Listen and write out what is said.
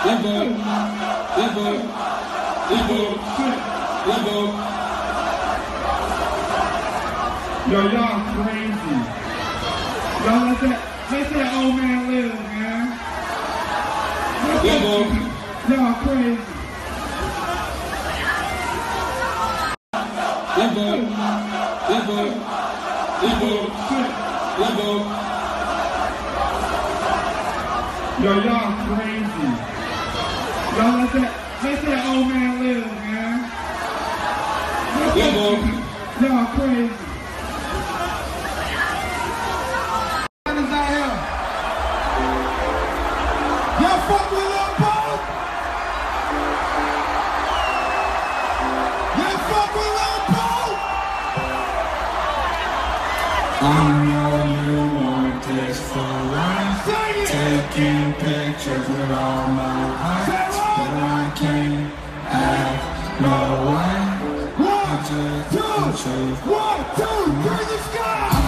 Yo, y'all crazy. Y'all let that old man live, man. Y'all crazy. Yo, y'all crazy. Y'all let that old man live, man. Y'all crazy. I know you want this for life. Taking pictures with all my eyes, but I can't have no way. I just want you. 1, 2, 3, the sky!